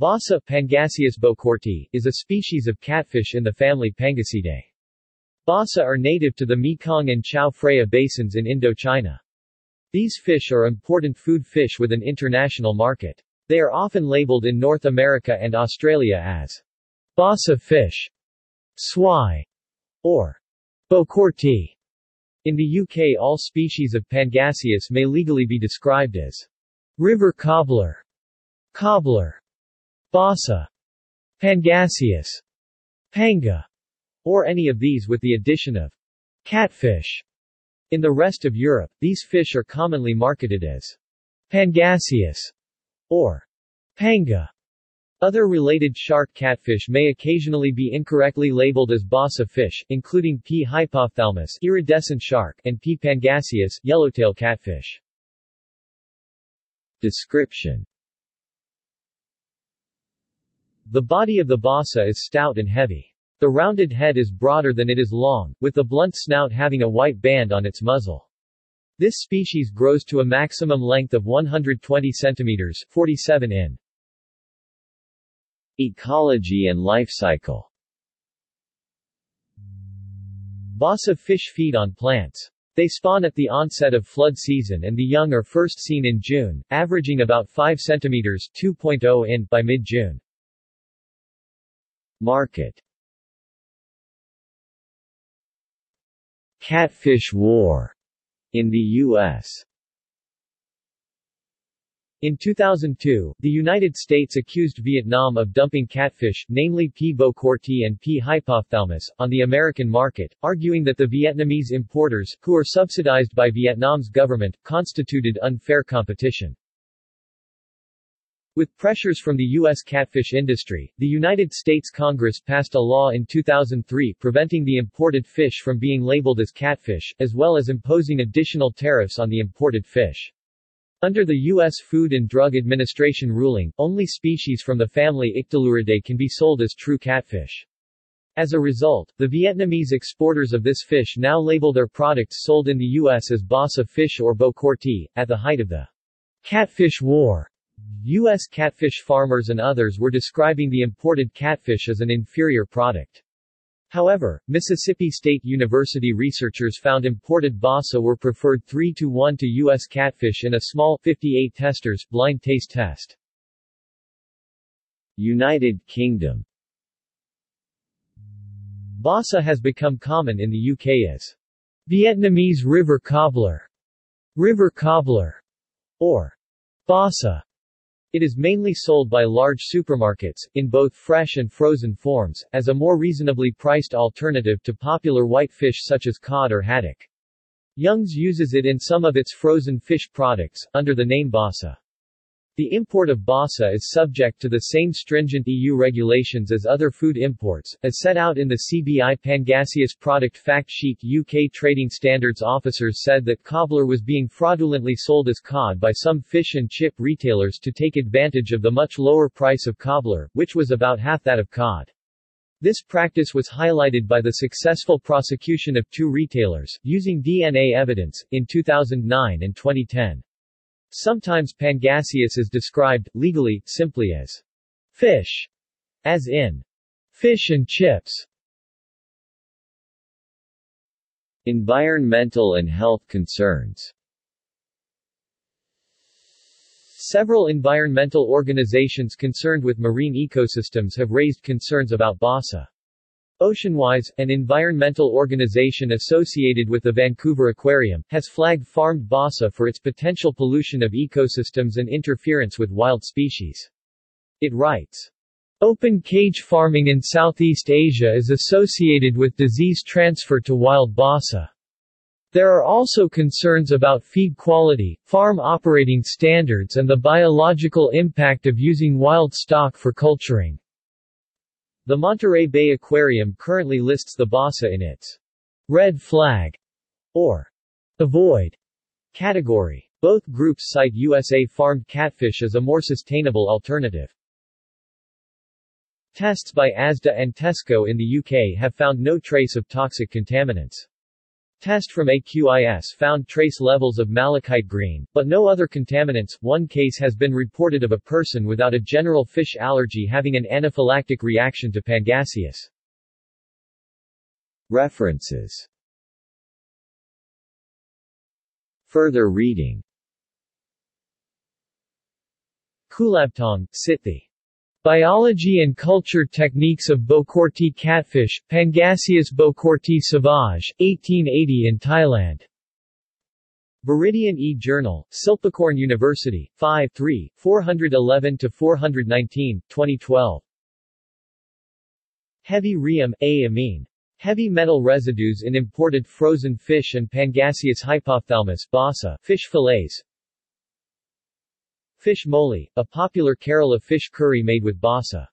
Basa Pangasius bocourti is a species of catfish in the family Pangasiidae. Basa are native to the Mekong and Chao Phraya basins in Indochina. These fish are important food fish with an international market. They are often labeled in North America and Australia as Basa fish, swai, or bocourti. In the UK, all species of Pangasius may legally be described as river cobbler, cobbler, Basa, Pangasius, Panga, or any of these with the addition of catfish. In the rest of Europe, these fish are commonly marketed as Pangasius or Panga. Other related shark catfish may occasionally be incorrectly labeled as Basa fish, including P. hypophthalmus, iridescent shark, and P. pangasius, yellowtail catfish. Description. The body of the Basa is stout and heavy. The rounded head is broader than it is long, with the blunt snout having a white band on its muzzle. This species grows to a maximum length of 120 cm (47 in). Ecology and life cycle. Basa fish feed on plants. They spawn at the onset of flood season and the young are first seen in June, averaging about 5 cm (2.0 in) by mid-June. Market. Catfish war in the U.S. In 2002, the United States accused Vietnam of dumping catfish, namely P. bocourti and P. hypophthalmus, on the American market, arguing that the Vietnamese importers, who are subsidized by Vietnam's government, constituted unfair competition. With pressures from the U.S. catfish industry, the United States Congress passed a law in 2003 preventing the imported fish from being labeled as catfish, as well as imposing additional tariffs on the imported fish. Under the U.S. Food and Drug Administration ruling, only species from the family Ictaluridae can be sold as true catfish. As a result, the Vietnamese exporters of this fish now label their products sold in the U.S. as Basa fish or bocourti. At the height of the catfish war, U.S. catfish farmers and others were describing the imported catfish as an inferior product. However, Mississippi State University researchers found imported Basa were preferred 3-to-1 to U.S. catfish in a small 58 testers blind taste test. United Kingdom. Basa has become common in the UK as Vietnamese river cobbler, or Basa. It is mainly sold by large supermarkets, in both fresh and frozen forms, as a more reasonably priced alternative to popular white fish such as cod or haddock. Young's uses it in some of its frozen fish products, under the name Basa. The import of Basa is subject to the same stringent EU regulations as other food imports, as set out in the CBI Pangasius Product Fact Sheet. UK Trading Standards officers said that cobbler was being fraudulently sold as cod by some fish and chip retailers to take advantage of the much lower price of cobbler, which was about half that of cod. This practice was highlighted by the successful prosecution of two retailers, using DNA evidence, in 2009 and 2010. Sometimes Pangasius is described, legally, simply as fish, as in fish and chips. Environmental and health concerns. Several environmental organizations concerned with marine ecosystems have raised concerns about Basa. Oceanwise, an environmental organization associated with the Vancouver Aquarium, has flagged farmed Basa for its potential pollution of ecosystems and interference with wild species. It writes, "Open cage farming in Southeast Asia is associated with disease transfer to wild Basa. There are also concerns about feed quality, farm operating standards and the biological impact of using wild stock for culturing." The Monterey Bay Aquarium currently lists the Basa in its red flag or avoid category. Both groups cite USA farmed catfish as a more sustainable alternative. Tests by ASDA and Tesco in the UK have found no trace of toxic contaminants. Test from AQIS found trace levels of malachite green, but no other contaminants. One case has been reported of a person without a general fish allergy having an anaphylactic reaction to Pangasius. References. Further reading. Kulabtong, Sithi. Biology and Culture Techniques of Bocourti Catfish, Pangasius bocourti Sauvage, 1880 in Thailand. Veridian e-Journal, Silpakorn University, 5 3, 411-419, 2012. Heavy Riem, A. Amin. Heavy Metal Residues in Imported Frozen Fish and Pangasius hypophthalmus Basa, Fish Fillets. Fish moli, a popular Kerala fish curry made with basa.